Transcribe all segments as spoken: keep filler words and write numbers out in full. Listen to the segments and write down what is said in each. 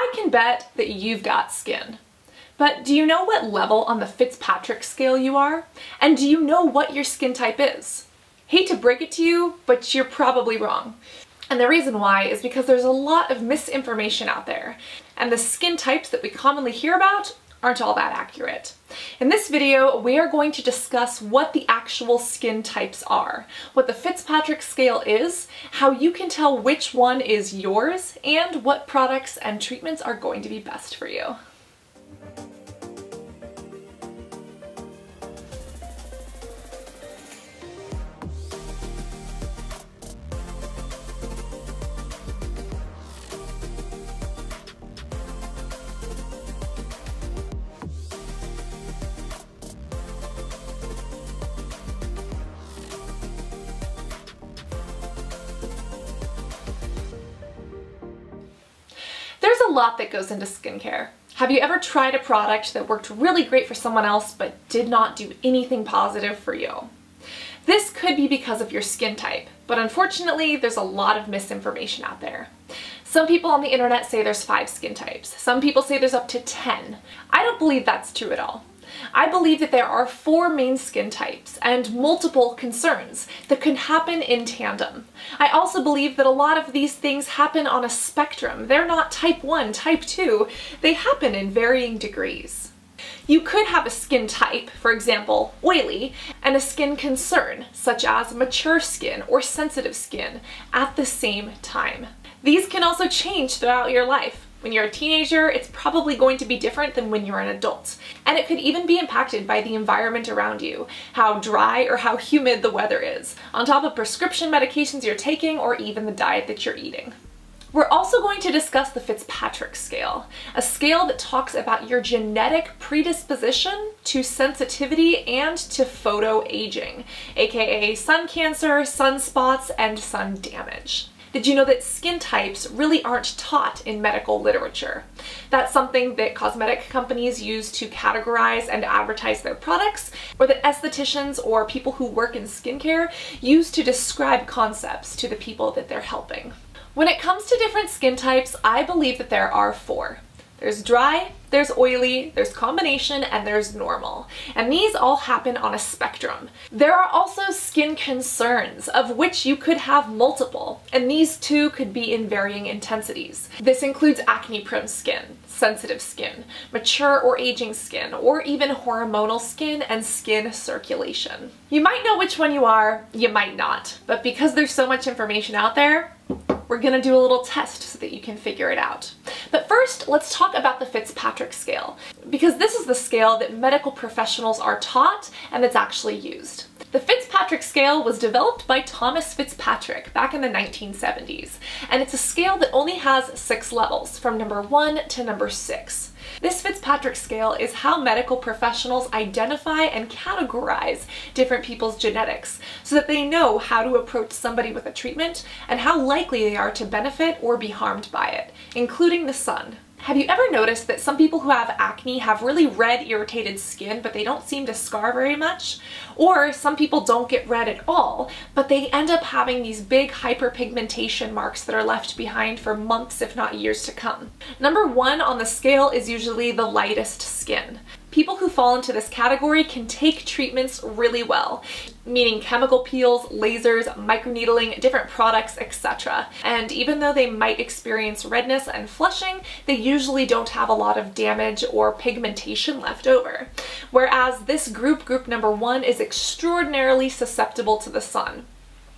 I can bet that you've got skin. But do you know what level on the Fitzpatrick scale you are? And do you know what your skin type is? Hate to break it to you, but you're probably wrong. And the reason why is because there's a lot of misinformation out there, and the skin types that we commonly hear about aren't all that accurate. In this video, we are going to discuss what the actual skin types are, what the Fitzpatrick scale is, how you can tell which one is yours, and what products and treatments are going to be best for you. There's a lot that goes into skincare. Have you ever tried a product that worked really great for someone else but did not do anything positive for you? This could be because of your skin type, but unfortunately there's a lot of misinformation out there. Some people on the internet say there's five skin types. Some people say there's up to ten. I don't believe that's true at all. I believe that there are four main skin types and multiple concerns that can happen in tandem. I also believe that a lot of these things happen on a spectrum. They're not type one, type two. They happen in varying degrees. You could have a skin type, for example, oily, and a skin concern, such as mature skin or sensitive skin, at the same time. These can also change throughout your life. When you're a teenager, it's probably going to be different than when you're an adult. And it could even be impacted by the environment around you, how dry or how humid the weather is, on top of prescription medications you're taking or even the diet that you're eating. We're also going to discuss the Fitzpatrick scale, a scale that talks about your genetic predisposition to sensitivity and to photoaging, aka sun cancer, sunspots, and sun damage. Did you know that skin types really aren't taught in medical literature? That's something that cosmetic companies use to categorize and advertise their products, or that estheticians or people who work in skincare use to describe concepts to the people that they're helping. When it comes to different skin types, I believe that there are four. There's dry, there's oily, there's combination, and there's normal. And these all happen on a spectrum. There are also skin concerns, of which you could have multiple, and these too could be in varying intensities. This includes acne-prone skin, sensitive skin, mature or aging skin, or even hormonal skin and skin circulation. You might know which one you are, you might not, but because there's so much information out there, we're gonna do a little test so that you can figure it out. But first, let's talk about the Fitzpatrick scale, because this is the scale that medical professionals are taught and that's actually used. The Fitzpatrick scale was developed by Thomas Fitzpatrick back in the nineteen seventies, and it's a scale that only has six levels, from number one to number six. This Fitzpatrick scale is how medical professionals identify and categorize different people's genetics so that they know how to approach somebody with a treatment and how likely they are to benefit or be harmed by it, including the sun. Have you ever noticed that some people who have acne have really red, irritated skin, but they don't seem to scar very much? Or some people don't get red at all, but they end up having these big hyperpigmentation marks that are left behind for months, if not years to come. Number one on the scale is usually the lightest skin. People who fall into this category can take treatments really well, meaning chemical peels, lasers, microneedling, different products, et cetera. And even though they might experience redness and flushing, they usually don't have a lot of damage or pigmentation left over. Whereas this group, group number one, is extraordinarily susceptible to the sun.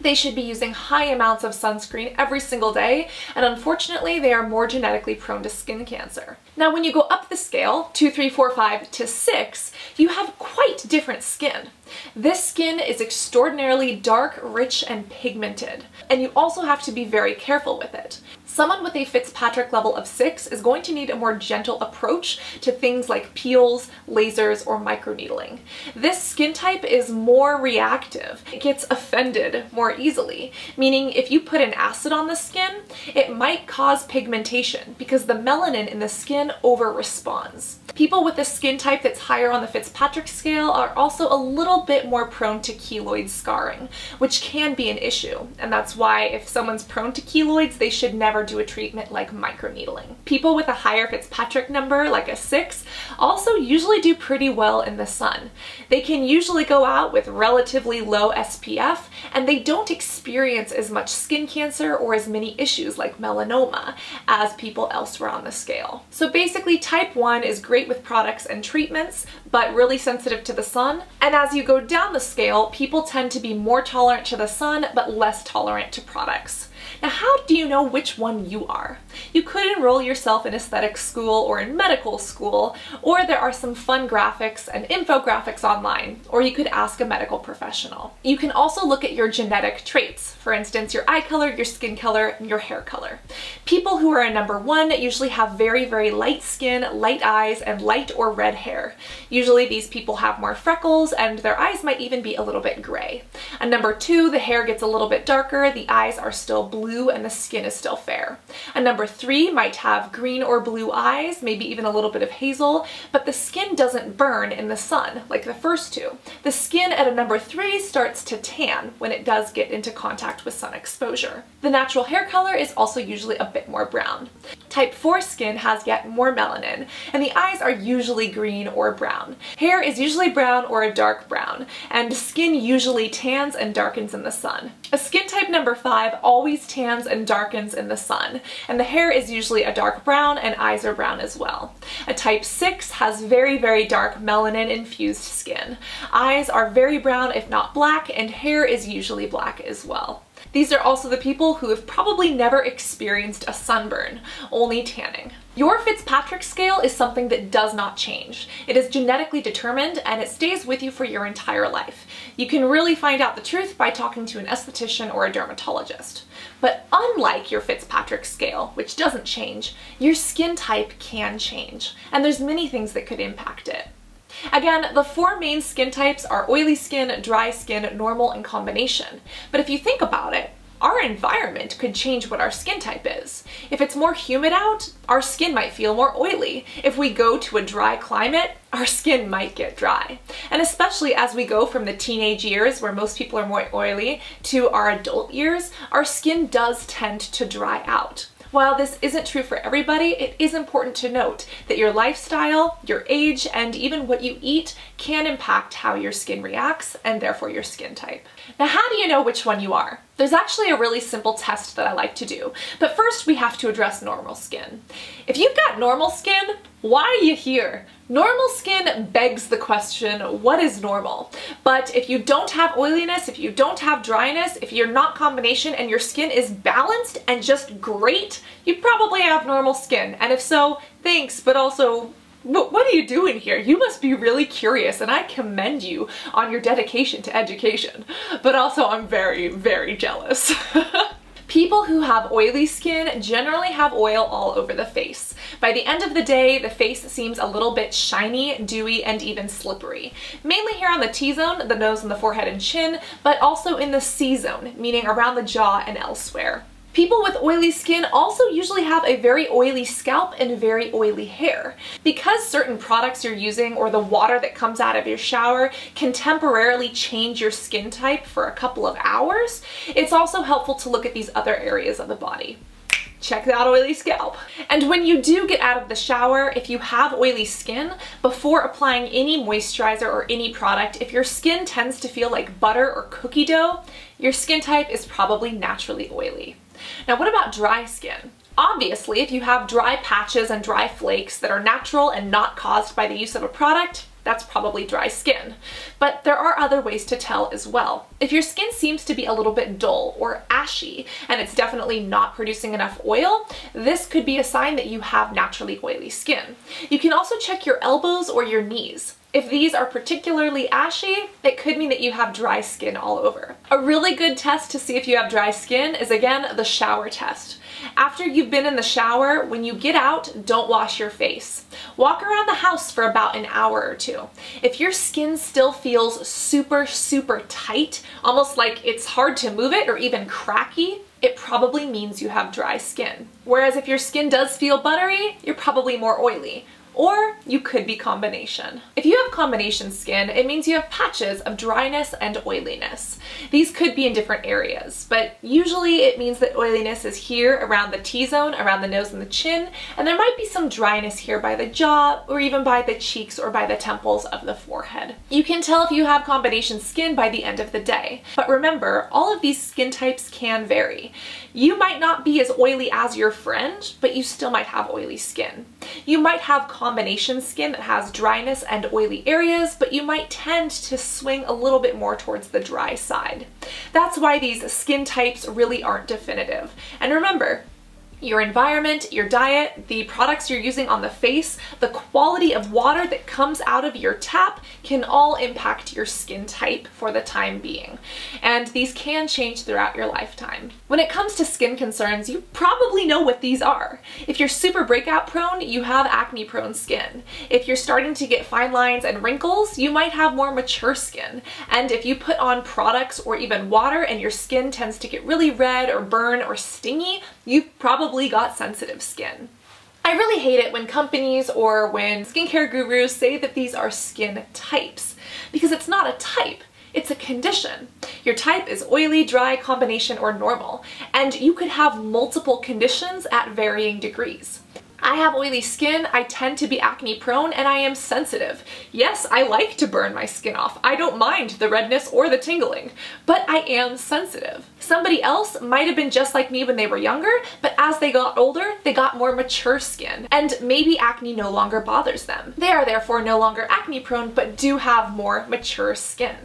They should be using high amounts of sunscreen every single day, and unfortunately they are more genetically prone to skin cancer. Now when you go up the scale, two, three, four, five to six, you have quite different skin. This skin is extraordinarily dark, rich, and pigmented, and you also have to be very careful with it. Someone with a Fitzpatrick level of six is going to need a more gentle approach to things like peels, lasers, or microneedling. This skin type is more reactive. It gets offended more easily, meaning if you put an acid on the skin, it might cause pigmentation because the melanin in the skin over responds. People with a skin type that's higher on the Fitzpatrick scale are also a little little bit more prone to keloid scarring, which can be an issue. And that's why if someone's prone to keloids, they should never do a treatment like microneedling. People with a higher Fitzpatrick number, like a six, also usually do pretty well in the sun. They can usually go out with relatively low S P F, and they don't experience as much skin cancer or as many issues like melanoma as people elsewhere on the scale. So basically, type one is great with products and treatments, but really sensitive to the sun. And as you go down the scale, people tend to be more tolerant to the sun, but less tolerant to products. Now, how do you know which one you are? You could enroll yourself in aesthetic school or in medical school, or there are some fun graphics and infographics online, or you could ask a medical professional. You can also look at your genetic traits, for instance, your eye color, your skin color, and your hair color. People who are a number one usually have very, very light skin, light eyes, and light or red hair. Usually these people have more freckles, and their eyes might even be a little bit gray. A number two, the hair gets a little bit darker, the eyes are still blue, and the skin is still fair. A number three might have green or blue eyes, maybe even a little bit of hazel, but the skin doesn't burn in the sun like the first two. The skin at a number three starts to tan when it does get into contact with sun exposure. The natural hair color is also usually a bit more brown. Type four skin has yet more melanin, and the eyes are usually green or brown. Hair is usually brown or a dark brown, and skin usually tans and darkens in the sun. A skin type number five always tans and darkens in the sun, and the hair is usually a dark brown, and eyes are brown as well. A type six has very, very dark melanin-infused skin. Eyes are very brown, if not black, and hair is usually black as well. These are also the people who have probably never experienced a sunburn, only tanning. Your Fitzpatrick scale is something that does not change. It is genetically determined, and it stays with you for your entire life. You can really find out the truth by talking to an esthetician or a dermatologist. But unlike your Fitzpatrick scale, which doesn't change, your skin type can change, and there's many things that could impact it. Again, the four main skin types are oily skin, dry skin, normal, and combination. But if you think about it, our environment could change what our skin type is. If it's more humid out, our skin might feel more oily. If we go to a dry climate, our skin might get dry. And especially as we go from the teenage years, where most people are more oily, to our adult years, our skin does tend to dry out. While this isn't true for everybody, it is important to note that your lifestyle, your age, and even what you eat can impact how your skin reacts, and therefore your skin type. Now, how do you know which one you are? There's actually a really simple test that I like to do, but first we have to address normal skin. If you've got normal skin, why are you here? Normal skin begs the question, what is normal? But if you don't have oiliness, if you don't have dryness, if you're not combination and your skin is balanced and just great, you probably have normal skin. And if so, thanks, but also, what are you doing here? You must be really curious, and I commend you on your dedication to education. But also, I'm very, very jealous. People who have oily skin generally have oil all over the face. By the end of the day, the face seems a little bit shiny, dewy, and even slippery. Mainly here on the T-zone, the nose and the forehead and chin, but also in the C-zone, meaning around the jaw and elsewhere. People with oily skin also usually have a very oily scalp and very oily hair. Because certain products you're using or the water that comes out of your shower can temporarily change your skin type for a couple of hours, it's also helpful to look at these other areas of the body. Check that oily scalp. And when you do get out of the shower, if you have oily skin, before applying any moisturizer or any product, if your skin tends to feel like butter or cookie dough, your skin type is probably naturally oily. Now, what about dry skin? Obviously, if you have dry patches and dry flakes that are natural and not caused by the use of a product, that's probably dry skin. But there are other ways to tell as well. If your skin seems to be a little bit dull or ashy, and it's definitely not producing enough oil, this could be a sign that you have naturally oily skin. You can also check your elbows or your knees. If these are particularly ashy, it could mean that you have dry skin all over. A really good test to see if you have dry skin is, again, the shower test. After you've been in the shower, when you get out, don't wash your face. Walk around the house for about an hour or two. If your skin still feels super, super tight, almost like it's hard to move it or even cracky, it probably means you have dry skin. Whereas if your skin does feel buttery, you're probably more oily. or you could be combination. If you have combination skin, it means you have patches of dryness and oiliness. These could be in different areas, but usually it means that oiliness is here around the T-zone, around the nose and the chin, and there might be some dryness here by the jaw or even by the cheeks or by the temples of the forehead. You can tell if you have combination skin by the end of the day, but remember, all of these skin types can vary. You might not be as oily as your friend, but you still might have oily skin. You might have combination skin that has dryness and oily areas, but you might tend to swing a little bit more towards the dry side. That's why these skin types really aren't definitive. And remember, your environment, your diet, the products you're using on the face, the quality of water that comes out of your tap can all impact your skin type for the time being. And these can change throughout your lifetime. When it comes to skin concerns, you probably know what these are. If you're super breakout prone, you have acne prone skin. If you're starting to get fine lines and wrinkles, you might have more mature skin. And if you put on products or even water and your skin tends to get really red or burn or stingy, you've probably got sensitive skin. I really hate it when companies or when skincare gurus say that these are skin types, because it's not a type, it's a condition. Your type is oily, dry, combination, or normal, and you could have multiple conditions at varying degrees. I have oily skin, I tend to be acne prone, and I am sensitive. Yes, I like to burn my skin off. I don't mind the redness or the tingling, but I am sensitive. Somebody else might have been just like me when they were younger, but as they got older, they got more mature skin, and maybe acne no longer bothers them. They are therefore no longer acne prone, but do have more mature skin.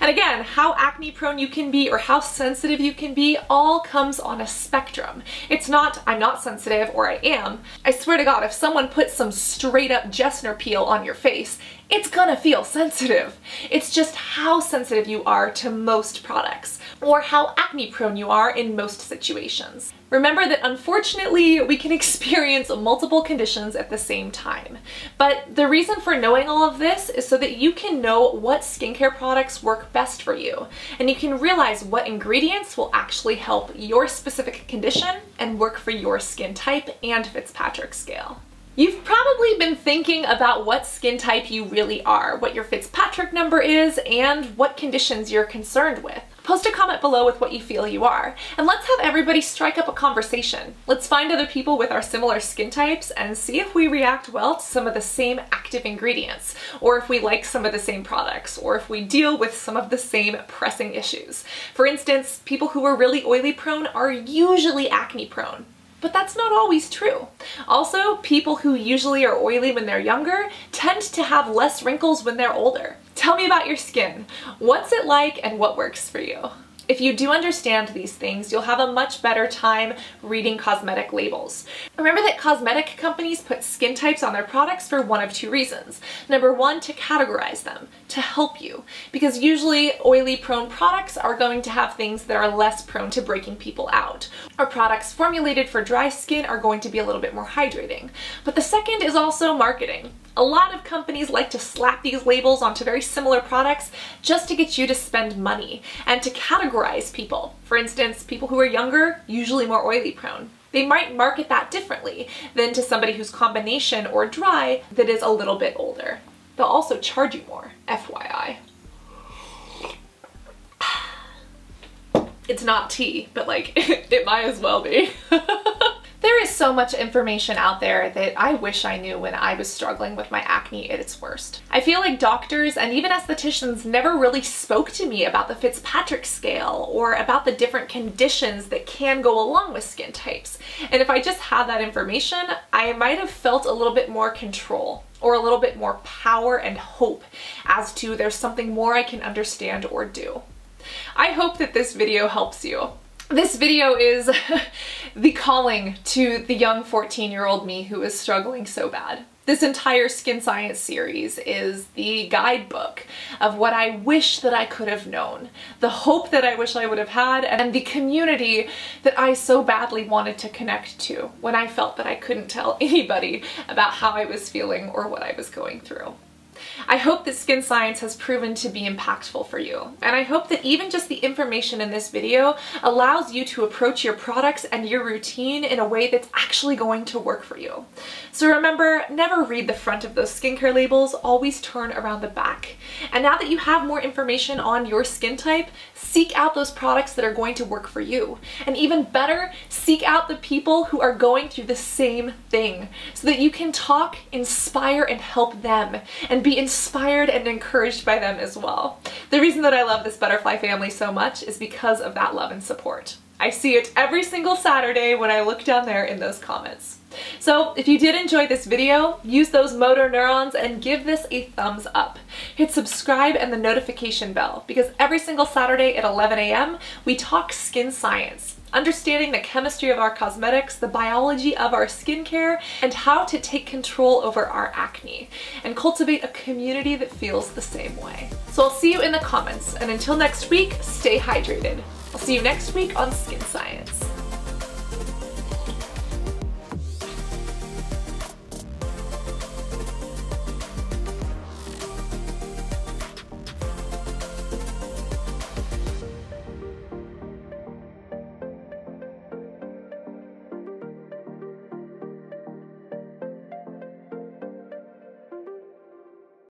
And again, how acne prone you can be or how sensitive you can be all comes on a spectrum. It's not, I'm not sensitive or I am. I swear to God, if someone puts some straight up Jessner peel on your face, it's gonna feel sensitive. It's just how sensitive you are to most products or how acne prone you are in most situations. Remember that unfortunately we can experience multiple conditions at the same time. But the reason for knowing all of this is so that you can know what skincare products work best for you, and you can realize what ingredients will actually help your specific condition and work for your skin type and Fitzpatrick scale. You've probably been thinking about what skin type you really are, what your Fitzpatrick number is, and what conditions you're concerned with. Post a comment below with what you feel you are, and let's have everybody strike up a conversation. Let's find other people with our similar skin types and see if we react well to some of the same active ingredients, or if we like some of the same products, or if we deal with some of the same pressing issues. For instance, people who are really oily prone are usually acne prone. But that's not always true. Also, people who usually are oily when they're younger tend to have less wrinkles when they're older. Tell me about your skin. What's it like and what works for you? If you do understand these things, you'll have a much better time reading cosmetic labels. Remember that cosmetic companies put skin types on their products for one of two reasons. Number one, to categorize them, to help you, because usually oily prone products are going to have things that are less prone to breaking people out. Or products formulated for dry skin are going to be a little bit more hydrating. But the second is also marketing. A lot of companies like to slap these labels onto very similar products just to get you to spend money and to categorize people. For instance, people who are younger, usually more oily prone. They might market that differently than to somebody who's combination or dry that is a little bit older. They'll also charge you more, F Y I. It's not tea, but like, it might as well be. There is so much information out there that I wish I knew when I was struggling with my acne at its worst. I feel like doctors and even estheticians never really spoke to me about the Fitzpatrick scale or about the different conditions that can go along with skin types. And if I just had that information, I might have felt a little bit more control or a little bit more power and hope as to there's something more I can understand or do. I hope that this video helps you. This video is the calling to the young fourteen-year-old me who is struggling so bad. This entire Skin Science series is the guidebook of what I wish that I could have known, the hope that I wish I would have had, and the community that I so badly wanted to connect to when I felt that I couldn't tell anybody about how I was feeling or what I was going through. I hope that Skin Science has proven to be impactful for you, and I hope that even just the information in this video allows you to approach your products and your routine in a way that's actually going to work for you. So remember, never read the front of those skincare labels, always turn around the back. And now that you have more information on your skin type, seek out those products that are going to work for you. And even better, seek out the people who are going through the same thing so that you can talk, inspire, and help them, and be inspired and encouraged by them as well. The reason that I love this butterfly family so much is because of that love and support. I see it every single Saturday when I look down there in those comments. So if you did enjoy this video, use those motor neurons and give this a thumbs up. Hit subscribe and the notification bell, because every single Saturday at eleven A M we talk skin science, understanding the chemistry of our cosmetics, the biology of our skincare, and how to take control over our acne and cultivate a community that feels the same way. So I'll see you in the comments, and until next week, stay hydrated. I'll see you next week on Skin Science.